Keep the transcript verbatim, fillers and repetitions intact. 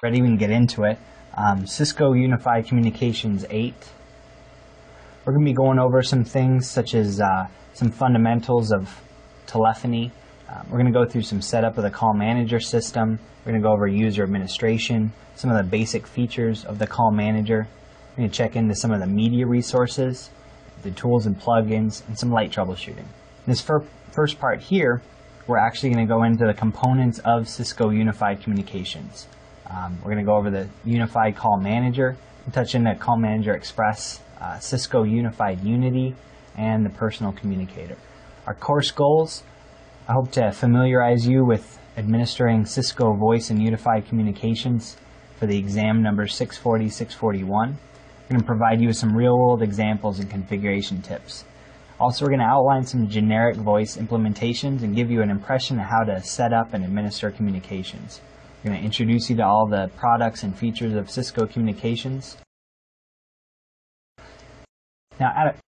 ready, we can get into it. Um, Cisco Unified Communications eight. We're going to be going over some things such as uh, some fundamentals of telephony. Um, we're going to go through some setup of the call manager system. We're going to go over user administration, some of the basic features of the call manager. We're going to check into some of the media resources, the tools and plugins, and some light troubleshooting. In this fir- first part here, we're actually going to go into the components of Cisco Unified Communications. Um, we're going to go over the Unified Call Manager, and touch into Call Manager Express, uh, Cisco Unified Unity, and the Personal Communicator. Our course goals, I hope to familiarize you with administering Cisco Voice and Unified Communications for the exam number six forty, six forty-one. I'm going to provide you with some real-world examples and configuration tips. Also, we're going to outline some generic voice implementations and give you an impression of how to set up and administer communications. We're going to introduce you to all the products and features of Cisco Communications. Now, at